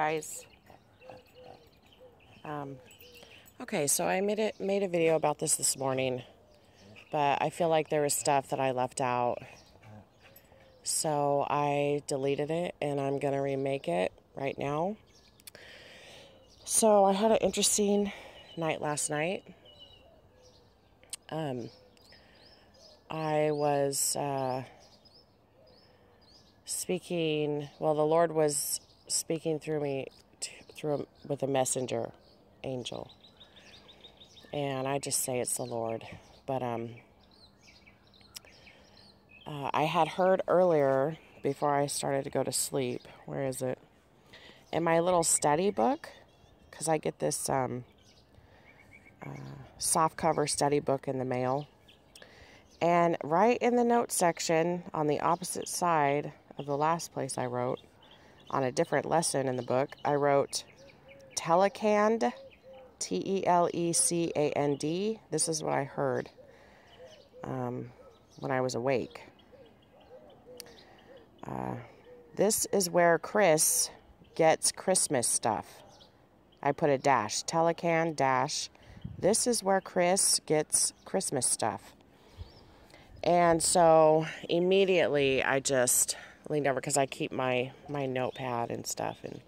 guys. Okay, so I made a video about this morning, but I feel like there was stuff that I left out. So I deleted it, and I'm going to remake it right now. So I had an interesting night last night. I was speaking, well, the Lord was speaking through me with a messenger angel. And I just say it's the Lord. But I had heard earlier, before I started to go to sleep, where is it? In my little study book, because I get this soft cover study book in the mail. And right in the notes section, on the opposite side of the last place I wrote, on a different lesson in the book, I wrote Telecanned. T-E-L-E-C-A-N-D. This is what I heard when I was awake. This is where Chris gets Christmas stuff. I put a dash. Telecanned dash. This is where Chris gets Christmas stuff. And so immediately I just leaned over because I keep my notepad and stuff, and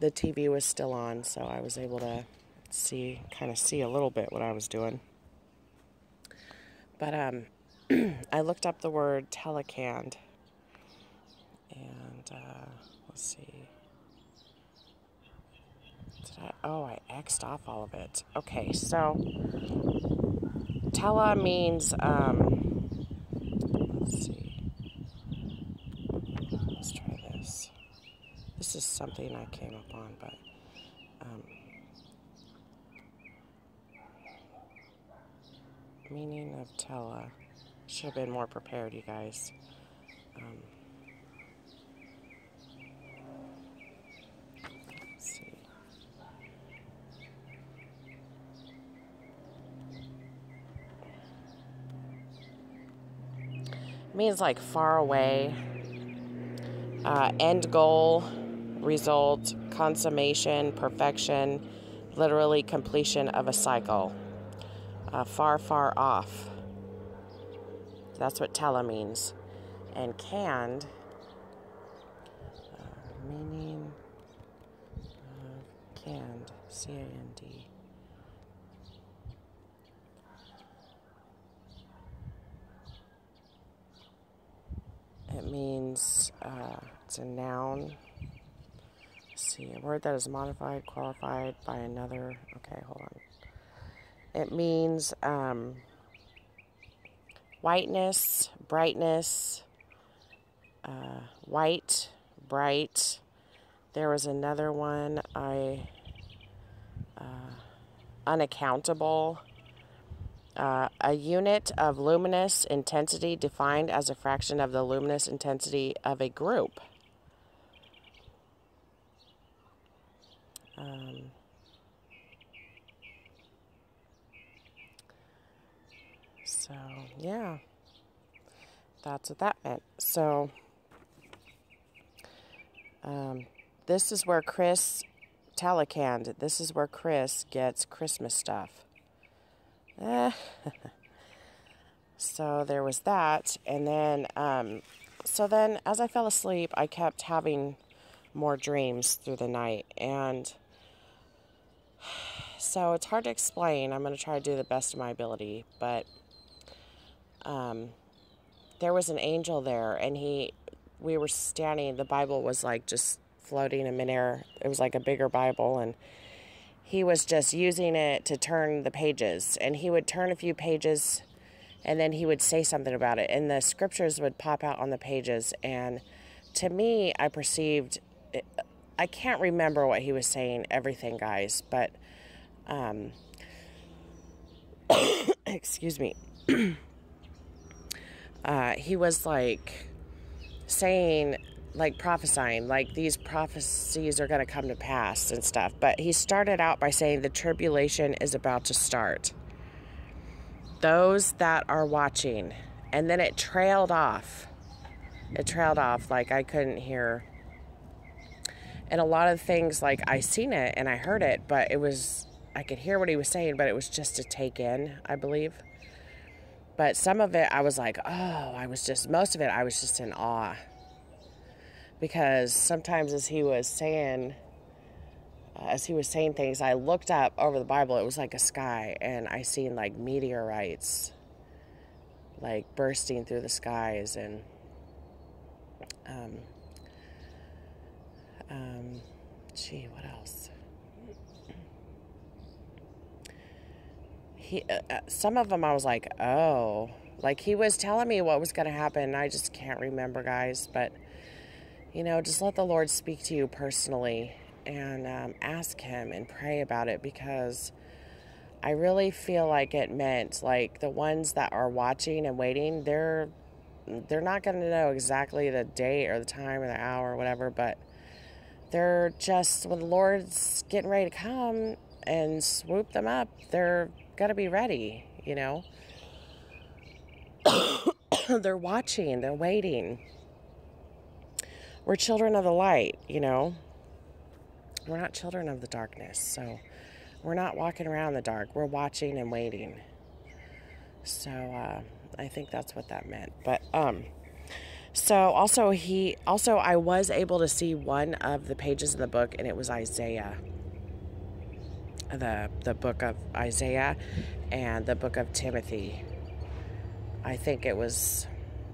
the TV was still on, so I was able to kind of see a little bit what I was doing. But I looked up the word telecanned, and let's see. I X'd off all of it. Okay, so tele means let's see. This is something I came up on, but meaning of tele. Should have been more prepared, you guys. Let's see. Means like far away, end goal, result, consummation, perfection, literally completion of a cycle. Far, far off. That's what tele means. And canned, meaning canned, C-A-N-D. It means, it's a noun. See, a word that is modified, qualified by another. Okay, hold on. It means whiteness, brightness, white, bright. There was another one. Unaccountable. A unit of luminous intensity defined as a fraction of the luminous intensity of a group. So, yeah, that's what that meant. So, this is where Chris, telecanned, this is where Chris gets Christmas stuff. So there was that. And then, so then as I fell asleep, I kept having more dreams through the night, and so it's hard to explain. I'm going to try to do the best of my ability, but there was an angel there, and we were standing, the Bible was like just floating in midair. It was like a bigger Bible, and he was just using it to turn the pages, and he would turn a few pages, and then he would say something about it, and the scriptures would pop out on the pages. And to me, I perceived, I can't remember what he was saying, everything, guys, but, excuse me, he was like saying, like prophesying, like these prophecies are going to come to pass and stuff, but he started out by saying the tribulation is about to start. Those that are watching, and then it trailed off. Like I couldn't hear And a lot of things, like, I seen it and I heard it, but it was, I could hear what he was saying, but it was just to take in, I believe. But some of it, I was like, oh, most of it, I was just in awe. Because sometimes as he was saying things, I looked up over the Bible. It was like a sky, and I seen, like, meteorites, like, bursting through the skies, and gee, what else? Some of them I was like, oh, like, he was telling me what was going to happen, and I just can't remember, guys. But, you know, just let the Lord speak to you personally, and ask him and pray about it, because I really feel like it meant, like, the ones that are watching and waiting, they're not going to know exactly the date or the time or the hour or whatever, but they're just, when the Lord's getting ready to come and swoop them up, they're going to be ready, you know. They're watching, they're waiting. We're children of the light, you know. We're not children of the darkness, so we're not walking around the dark. We're watching and waiting. So I think that's what that meant. But so also I was able to see one of the pages in the book, and it was Isaiah, the book of Isaiah and the book of Timothy. I think it was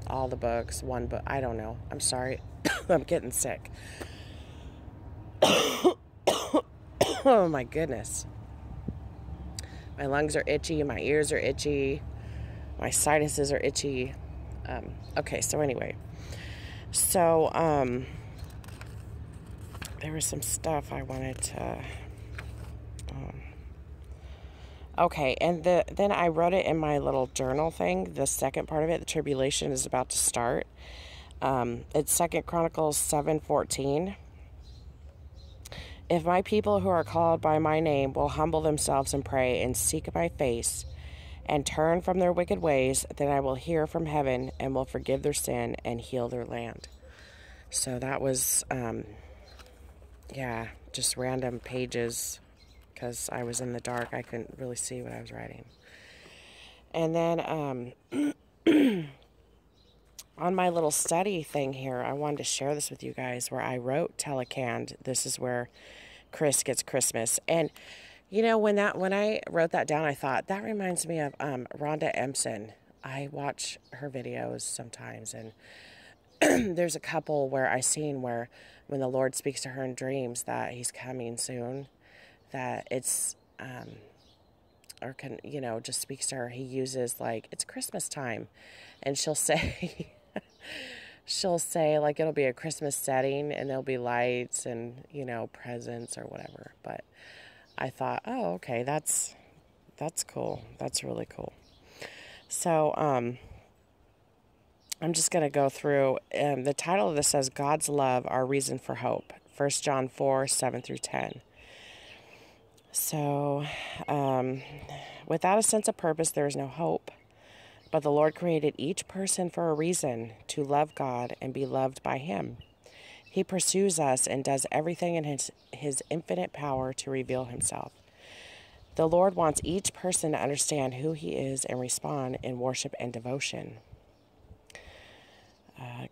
all the books, one book. I don't know. I'm sorry. I'm getting sick. Oh my goodness. My lungs are itchy. My ears are itchy. My sinuses are itchy. Okay, so anyway. So, there was some stuff I wanted to... okay, and then I wrote it in my little journal thing. The second part of it, the tribulation, is about to start. It's 2 Chronicles 7:14. If my people who are called by my name will humble themselves and pray and seek my face and turn from their wicked ways, then I will hear from heaven and will forgive their sin and heal their land. So that was, yeah, just random pages, because I was in the dark. I couldn't really see what I was writing. And then on my little study thing here, I wanted to share this with you guys, where I wrote Telecanned. This is where Chris gets Christmas. And, you know, when I wrote that down, I thought, that reminds me of Rhonda Empson. I watch her videos sometimes, and there's a couple where I seen where when the Lord speaks to her in dreams that he's coming soon, that it's, you know, just speaks to her. He uses, like, it's Christmas time, and she'll say... she'll say, like, it'll be a Christmas setting, and there'll be lights and, you know, presents or whatever. But I thought, oh, okay, that's cool. That's really cool. So, I'm just going to go through. The title of this says, God's Love, Our Reason for Hope. 1 John 4, 7 through 10. So, without a sense of purpose, there is no hope. But the Lord created each person for a reason, to love God and be loved by him. He pursues us and does everything in his infinite power to reveal himself. The Lord wants each person to understand who he is and respond in worship and devotion.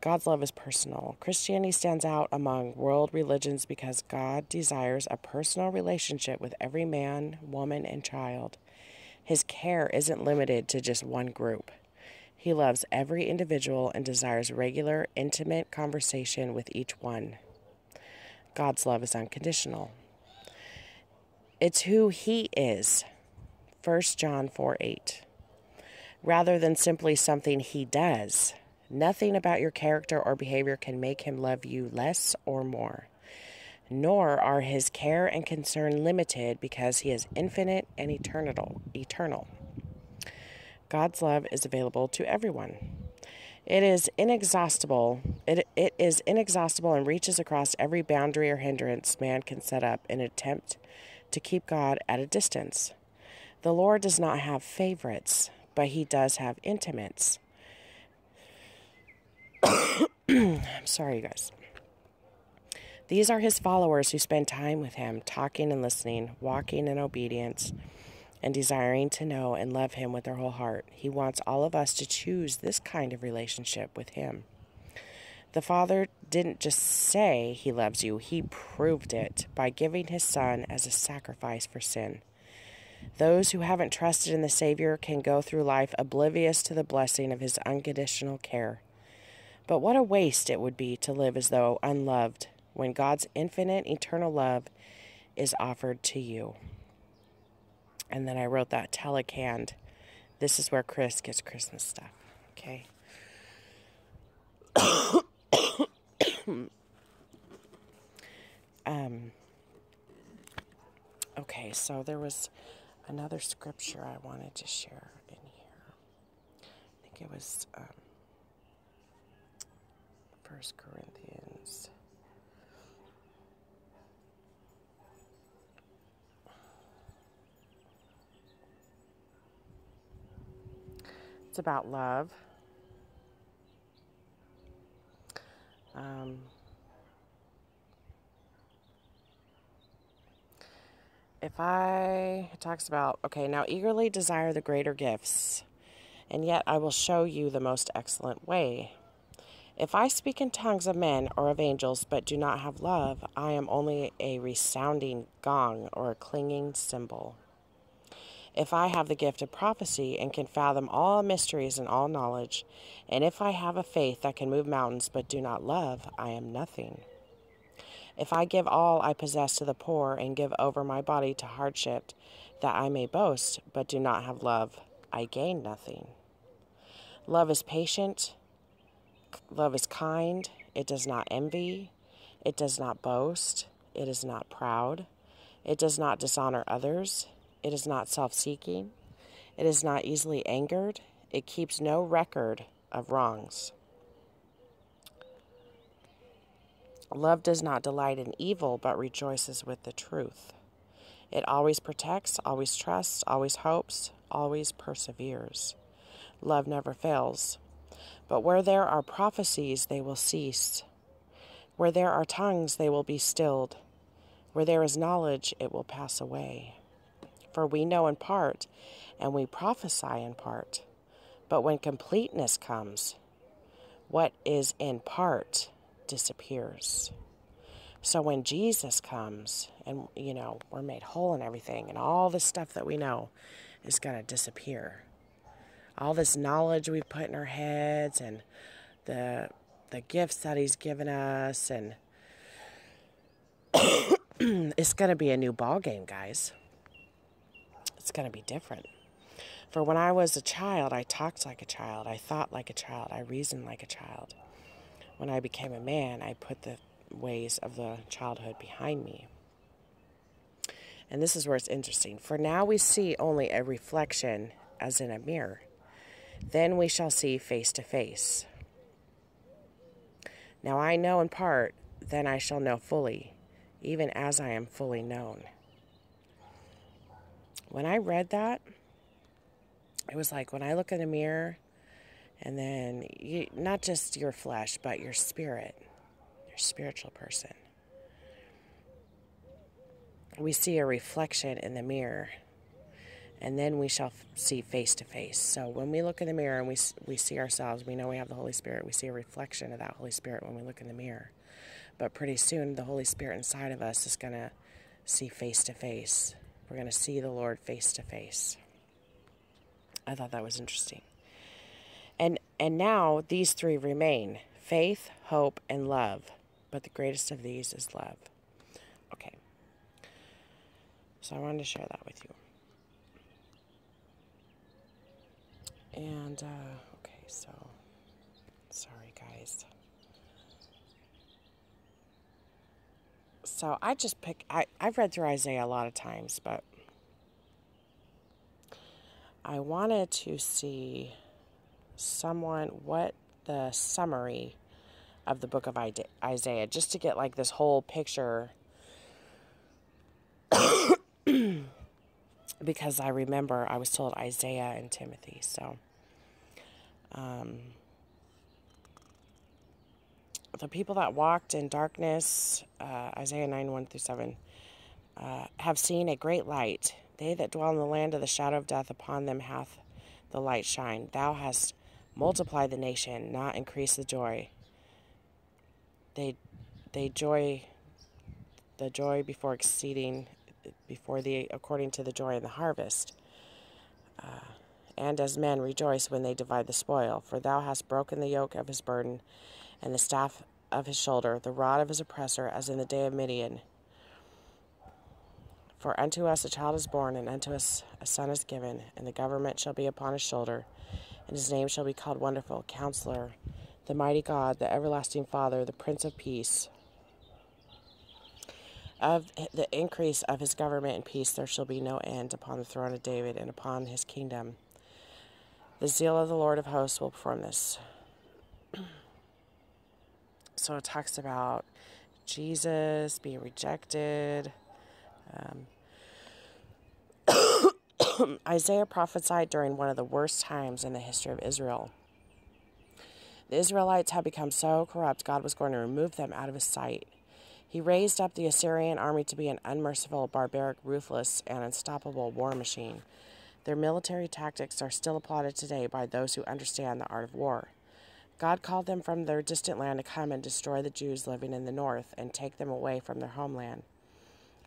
God's love is personal. Christianity stands out among world religions because God desires a personal relationship with every man, woman, and child. His care isn't limited to just one group. He loves every individual and desires regular, intimate conversation with each one. God's love is unconditional. It's who he is. 1 John 4:8. Rather than simply something he does, nothing about your character or behavior can make him love you less or more. Nor are his care and concern limited, because he is infinite and eternal. God's love is available to everyone. It is inexhaustible and reaches across every boundary or hindrance man can set up in an attempt to keep God at a distance. The Lord does not have favorites, but he does have intimates. I'm sorry, you guys. These are his followers who spend time with him, talking and listening, walking in obedience, and desiring to know and love him with their whole heart. He wants all of us to choose this kind of relationship with him. The Father didn't just say he loves you. He proved it by giving his Son as a sacrifice for sin. Those who haven't trusted in the Savior can go through life oblivious to the blessing of his unconditional care. But what a waste it would be to live as though unloved when God's infinite, eternal love is offered to you. And then I wrote that Telecanned. This is where Chris gets Christmas stuff. Okay. Okay, so there was another scripture I wanted to share in here. I think it was 1 Corinthians. It's about love. It talks about, okay, now eagerly desire the greater gifts, and yet I will show you the most excellent way. If I speak in tongues of men or of angels, but do not have love, I am only a resounding gong or a clanging cymbal. If I have the gift of prophecy and can fathom all mysteries and all knowledge, and if I have a faith that can move mountains but do not love, I am nothing. If I give all I possess to the poor and give over my body to hardship, that I may boast, but do not have love, I gain nothing. Love is patient. Love is kind. It does not envy. It does not boast. It is not proud. It does not dishonor others. It is not self-seeking. It is not easily angered. It keeps no record of wrongs. Love does not delight in evil, but rejoices with the truth. It always protects, always trusts, always hopes, always perseveres. Love never fails. But where there are prophecies, they will cease. Where there are tongues, they will be stilled. Where there is knowledge, it will pass away. For we know in part, and we prophesy in part. But when completeness comes, what is in part disappears. So when Jesus comes, and, you know, we're made whole and everything, and all the stuff that we know is going to disappear. All this knowledge we put in our heads, and the gifts that he's given us, and it's going to be a new ball game, guys. It's going to be different. For when I was a child, I talked like a child. I thought like a child. I reasoned like a child. When I became a man, I put the ways of the childhood behind me. And this is where it's interesting. For now we see only a reflection as in a mirror. Then we shall see face to face. Now I know in part, then I shall know fully, even as I am fully known. When I read that, it was like when I look in the mirror, and then you, not just your flesh, but your spirit, your spiritual person. We see a reflection in the mirror, and then we shall see face to face. So when we look in the mirror and we see ourselves, we know we have the Holy Spirit. We see a reflection of that Holy Spirit when we look in the mirror. But pretty soon, the Holy Spirit inside of us is going to see face to face. We're going to see the Lord face to face. I thought that was interesting. And now these three remain: faith, hope, and love. But the greatest of these is love. Okay. So I wanted to share that with you. And, okay, so, sorry guys. So I just pick, I've read through Isaiah a lot of times, but I wanted to see what the summary of the book of Isaiah, just to get like this whole picture, because I remember I was told Isaiah and Timothy, so the people that walked in darkness, Isaiah 9, 1 through 7, have seen a great light. They that dwell in the land of the shadow of death, upon them hath the light shine. Thou hast multiplied the nation, not increased the joy. The joy before exceeding, according to the joy of the harvest. And as men rejoice when they divide the spoil, for thou hast broken the yoke of his burden, and the staff of his shoulder, the rod of his oppressor, as in the day of Midian. For unto us a child is born, and unto us a son is given, and the government shall be upon his shoulder, and his name shall be called Wonderful, Counselor, the Mighty God, the Everlasting Father, the Prince of Peace. Of the increase of his government and peace there shall be no end upon the throne of David and upon his kingdom. The zeal of the Lord of hosts will perform this. So it talks about Jesus being rejected. Isaiah prophesied during one of the worst times in the history of Israel. The Israelites had become so corrupt, God was going to remove them out of his sight. He raised up the Assyrian army to be an unmerciful, barbaric, ruthless, and unstoppable war machine. Their military tactics are still applauded today by those who understand the art of war. God called them from their distant land to come and destroy the Jews living in the north and take them away from their homeland.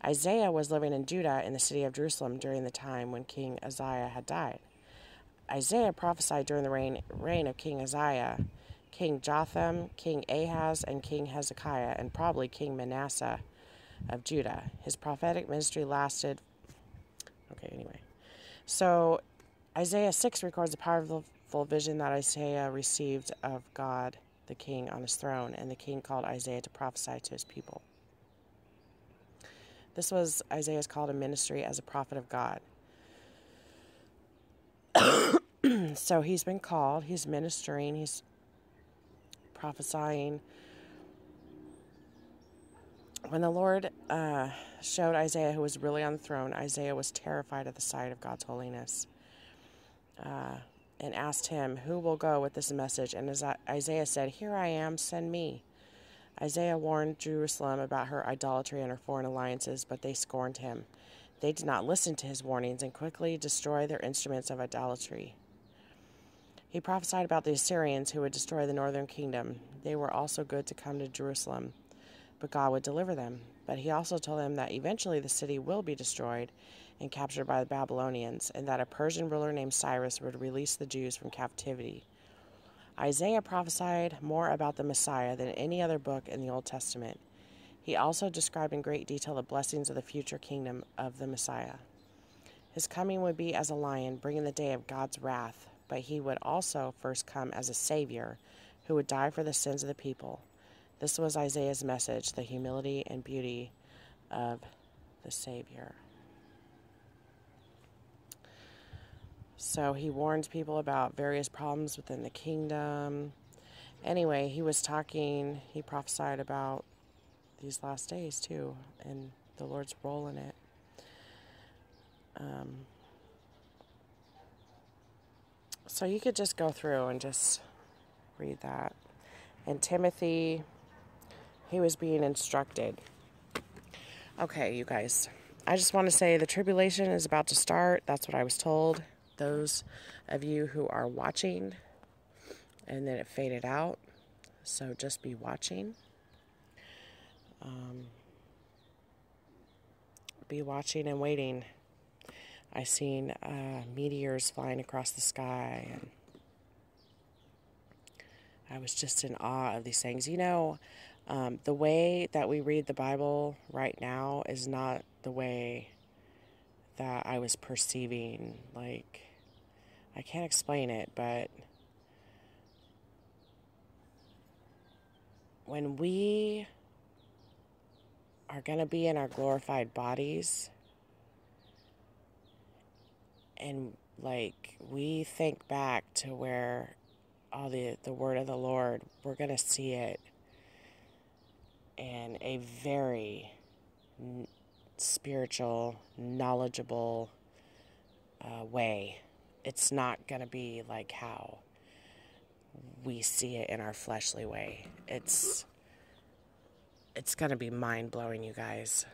Isaiah was living in Judah in the city of Jerusalem during the time when King Uzziah had died. Isaiah prophesied during the reign of King Uzziah, King Jotham, King Ahaz, and King Hezekiah, and probably King Manasseh of Judah. His prophetic ministry lasted... So Isaiah 6 records the powerful vision that Isaiah received of God, the king, on his throne, and the king called Isaiah to prophesy to his people. This was Isaiah's call to ministry as a prophet of God. So he's been called, he's ministering, he's prophesying. When the Lord showed Isaiah who was really on the throne, Isaiah was terrified at the sight of God's holiness and asked him, who will go with this message? And Isaiah said, here I am, send me. Isaiah warned Jerusalem about her idolatry and her foreign alliances, but they scorned him. They did not listen to his warnings and quickly destroyed their instruments of idolatry. He prophesied about the Assyrians who would destroy the northern kingdom. They were also good to come to Jerusalem, but God would deliver them. But he also told them that eventually the city will be destroyed and captured by the Babylonians, and that a Persian ruler named Cyrus would release the Jews from captivity. Isaiah prophesied more about the Messiah than any other book in the Old Testament. He also described in great detail the blessings of the future kingdom of the Messiah. His coming would be as a lion, bringing the day of God's wrath, but he would also first come as a Savior who would die for the sins of the people. This was Isaiah's message, the humility and beauty of the Savior. So he warned people about various problems within the kingdom. Anyway, he prophesied about these last days too, and the Lord's role in it. So you could just go through and just read that. And Timothy, he was being instructed. Okay, you guys, I just want to say the tribulation is about to start. That's what I was told. Those of you who are watching, and then it faded out. So just be watching. Be watching and waiting. I seen meteors flying across the sky, and I was just in awe of these things. You know, the way that we read the Bible right now is not the way that I was perceiving. Like, I can't explain it, but when we are going to be in our glorified bodies, and like we think back to where all the word of the Lord, we're going to see it in a very spiritual, knowledgeable way. It's not going to be like how we see it in our fleshly way. It's It's going to be mind-blowing, you guys.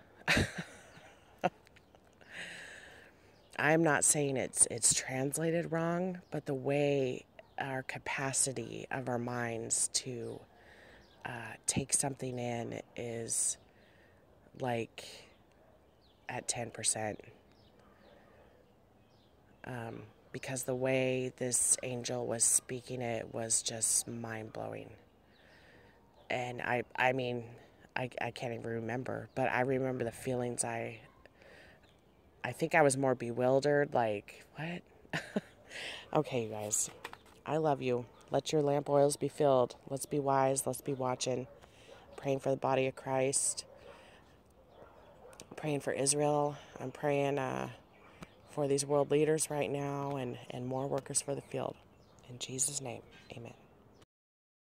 I'm not saying it's translated wrong, but the way our capacity of our minds to take something in is like at 10%. Because the way this angel was speaking it was just mind-blowing. And I mean, I can't even remember, but I remember the feelings. I think I was more bewildered, like, what? Okay, you guys, I love you. Let your lamp oils be filled. Let's be wise. Let's be watching. Praying for the body of Christ. Praying for Israel. I'm praying for these world leaders right now and more workers for the field. In Jesus' name, amen.